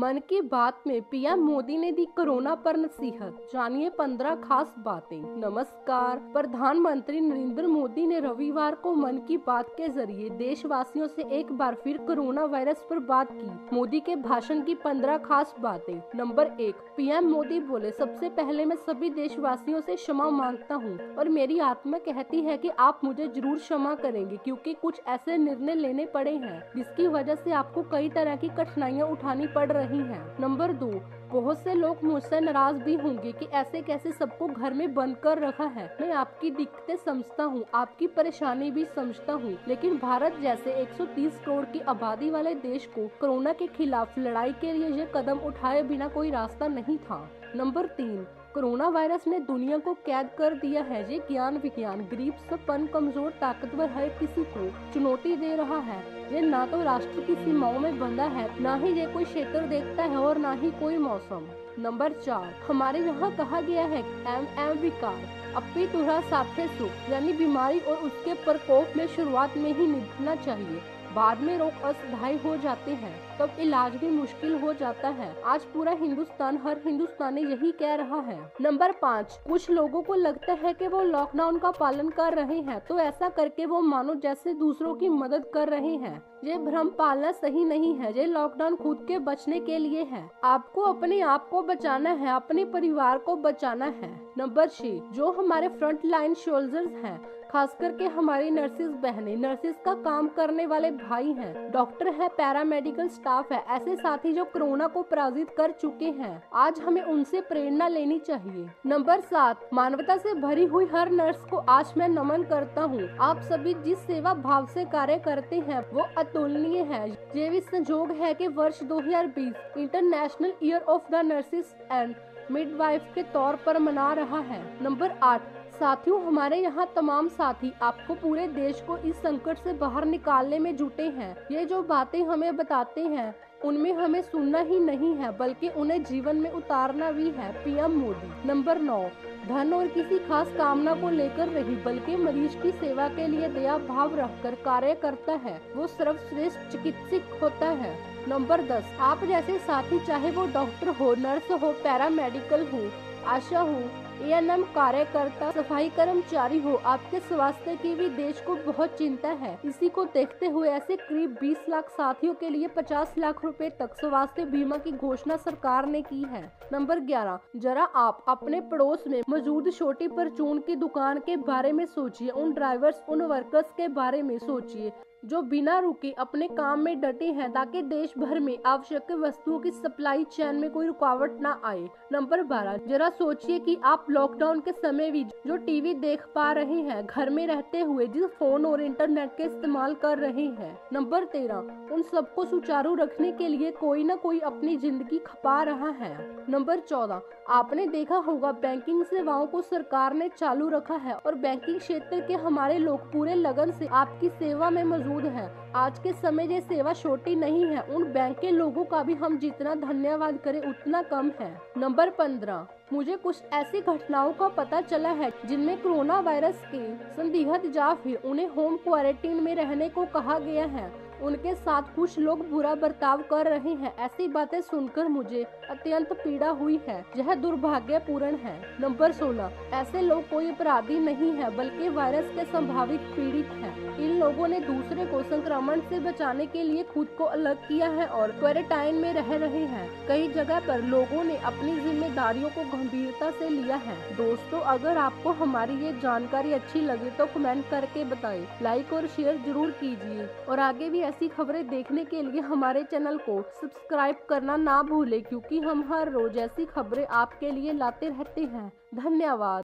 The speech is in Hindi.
मन की बात में पीएम मोदी ने दी कोरोना पर नसीहत, जानिए 15 खास बातें। नमस्कार। प्रधानमंत्री नरेंद्र मोदी ने रविवार को मन की बात के जरिए देशवासियों से एक बार फिर कोरोना वायरस पर बात की। मोदी के भाषण की 15 खास बातें। नंबर 1, पीएम मोदी बोले, सबसे पहले मैं सभी देशवासियों से क्षमा मांगता हूँ और मेरी आत्मा कहती है कि आप मुझे जरूर क्षमा करेंगे, क्योंकि कुछ ऐसे निर्णय लेने पड़े हैं जिसकी वजह से आपको कई तरह की कठिनाइयाँ उठानी पड़ रही हैं। नंबर 2, बहुत से लोग मुझसे नाराज भी होंगे कि ऐसे कैसे सबको घर में बंद कर रखा है। मैं आपकी दिक्कतें समझता हूँ, आपकी परेशानी भी समझता हूँ, लेकिन भारत जैसे 130 करोड़ की आबादी वाले देश को कोरोना के खिलाफ लड़ाई के लिए ये कदम उठाए बिना कोई रास्ता नहीं था। नंबर 3, कोरोना वायरस ने दुनिया को कैद कर दिया है। ये ज्ञान विज्ञान गरीब सपन कमजोर ताकतवर हर किसी को चुनौती दे रहा है। ये ना तो राष्ट्र की सीमाओं में बंधा है, ना ही ये कोई क्षेत्र देखता है और ना ही कोई मौसम। नंबर 4, हमारे यहाँ कहा गया है MM विकार अपी तुरा साथे सुख, यानी बीमारी और उसके प्रकोप में शुरुआत में ही निपटना चाहिए। बाद में रोग अस्थायी हो जाते हैं, तब इलाज भी मुश्किल हो जाता है। आज पूरा हिंदुस्तान हर हिंदुस्तानी यही कह रहा है। नंबर 5, कुछ लोगों को लगता है कि वो लॉकडाउन का पालन कर रहे हैं, तो ऐसा करके वो मानो जैसे दूसरों की मदद कर रहे हैं। ये भ्रम पालना सही नहीं है। ये लॉकडाउन खुद के बचने के लिए है। आपको अपने आप को बचाना है, अपने परिवार को बचाना है। नंबर 6, जो हमारे फ्रंट लाइन सोल्जर्स हैं, खास करके हमारी नर्सिस बहनें, नर्सिस का काम करने वाले भाई हैं, डॉक्टर है, पैरामेडिकल स्टाफ है, ऐसे साथी जो कोरोना को पराजित कर चुके हैं, आज हमें उनसे प्रेरणा लेनी चाहिए। नंबर 7, मानवता से भरी हुई हर नर्स को आज मैं नमन करता हूँ। आप सभी जिस सेवा भाव से कार्य करते हैं वो अतुलनीय है। ये भी संजोग है कि वर्ष 2020 international year of the nurses and midwife के तौर पर मना रहा है। नंबर 8, साथियों, हमारे यहाँ तमाम साथी आपको पूरे देश को इस संकट से बाहर निकालने में जुटे हैं। ये जो बातें हमें बताते हैं उनमें हमें सुनना ही नहीं है, बल्कि उन्हें जीवन में उतारना भी है। पीएम मोदी। नंबर 9, धन और किसी खास कामना को लेकर नहीं, बल्कि मरीज की सेवा के लिए दया भाव रखकर कार्य करता है वो सर्वश्रेष्ठ चिकित्सक होता है। नंबर 10, आप जैसे साथी, चाहे वो डॉक्टर हो, नर्स हो, पैरामेडिकल हो, आशा हो, ANM कार्यकर्ता, सफाई कर्मचारी हो, आपके स्वास्थ्य की भी देश को बहुत चिंता है। इसी को देखते हुए ऐसे करीब 20 लाख साथियों के लिए 50 लाख रुपए तक स्वास्थ्य बीमा की घोषणा सरकार ने की है। नंबर 11, जरा आप अपने पड़ोस में मौजूद छोटी परचून की दुकान के बारे में सोचिए, उन ड्राइवर्स, उन वर्कर्स के बारे में सोचिए जो बिना रुके अपने काम में डटे हैं, ताकि देश भर में आवश्यक वस्तुओं की सप्लाई चेन में कोई रुकावट ना आए। नंबर 12, जरा सोचिए कि आप लॉकडाउन के समय भी जो टीवी देख पा रहे हैं, घर में रहते हुए जिस फोन और इंटरनेट के इस्तेमाल कर रहे हैं। नंबर 13, उन सबको सुचारू रखने के लिए कोई न कोई अपनी जिंदगी खपा रहा है। नंबर 14, आपने देखा होगा बैंकिंग सेवाओं को सरकार ने चालू रखा है और बैंकिंग क्षेत्र के हमारे लोग पूरे लगन से आपकी सेवा में मौजूद है। आज के समय ये सेवा छोटी नहीं है, उन बैंक के लोगों का भी हम जितना धन्यवाद करें उतना कम है। नंबर 15, मुझे कुछ ऐसी घटनाओं का पता चला है जिनमें कोरोना वायरस के संदिग्ध या फिर उन्हें होम क्वारंटीन में रहने को कहा गया है, उनके साथ कुछ लोग बुरा बर्ताव कर रहे हैं। ऐसी बातें सुनकर मुझे अत्यंत पीड़ा हुई है, यह दुर्भाग्यपूर्ण है। नंबर 16, ऐसे लोग कोई अपराधी नहीं है, बल्कि वायरस के संभावित पीड़ित हैं। इन लोगों ने दूसरे को संक्रमण से बचाने के लिए खुद को अलग किया है और क्वारंटाइन में रह रहे हैं। कई जगह पर लोगों ने अपनी जिम्मेदारियों को गंभीरता से लिया है। दोस्तों, अगर आपको हमारी ये जानकारी अच्छी लगे तो कमेंट करके बताएं, लाइक और शेयर जरूर कीजिए और आगे भी ऐसी खबरें देखने के लिए हमारे चैनल को सब्सक्राइब करना ना भूलें, क्योंकि हम हर रोज ऐसी खबरें आपके लिए लाते रहते हैं। धन्यवाद।